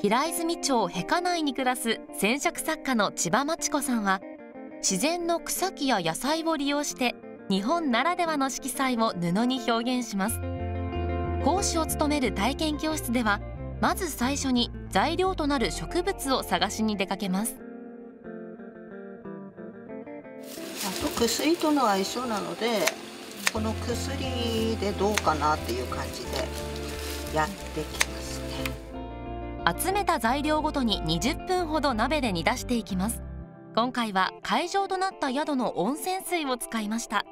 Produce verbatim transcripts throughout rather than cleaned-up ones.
平泉町へか内に暮らす染色作家の千葉真知子さんは、自然の草木や野菜を利用して日本ならではの色彩を布に表現します。講師を務める体験教室では、まず最初に材料となる植物を探しに出かけます。あと薬との相性なので、この薬でどうかなっていう感じでやってきますね。集めた材料ごとににじゅっぷんほど鍋で煮出していきます。今回は会場となった宿の温泉水を使いました。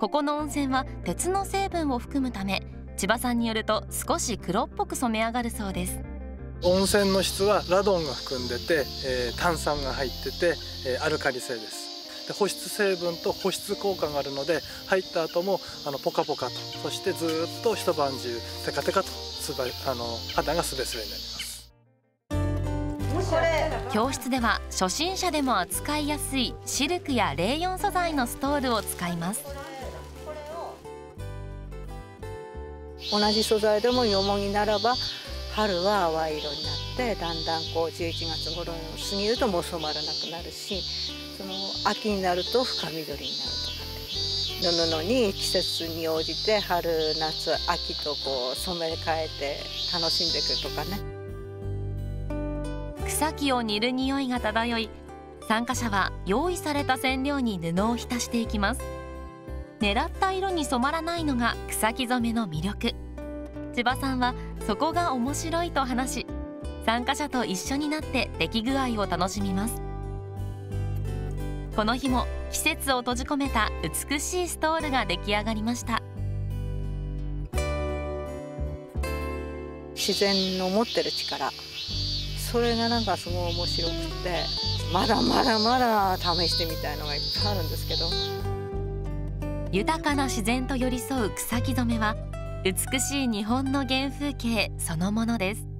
ここの温泉は鉄の成分を含むため、千葉さんによると少し黒っぽく染め上がるそうです。温泉の質はラドンが含んでて、えー、炭酸が入ってて、えー、アルカリ性です。で、保湿成分と保湿効果があるので、入った後もあのポカポカと、そしてずっと一晩中テカテカとすばあの肌がスベスベになります。教室では初心者でも扱いやすいシルクやレーヨン素材のストールを使います。同じ素材でもよもぎならば春は淡い色になって、だんだんこうじゅういちがつ頃を過ぎるともう染まらなくなるし、その秋になると深緑になるとかって、布に季節に応じて春夏秋とこう染め替えて楽しんでくるとかね。草木を煮る匂いが漂い、参加者は用意された染料に布を浸していきます。狙った色に染まらないのが草木染めの魅力。千葉さんはそこが面白いと話し、参加者と一緒になって出来具合を楽しみます。この日も季節を閉じ込めた美しいストールが出来上がりました。自然の持ってる力。それがなんかすごい面白くて、まだまだまだ試してみたいのがいっぱいあるんですけど。豊かな自然と寄り添う草木染めは、美しい日本の原風景そのものです。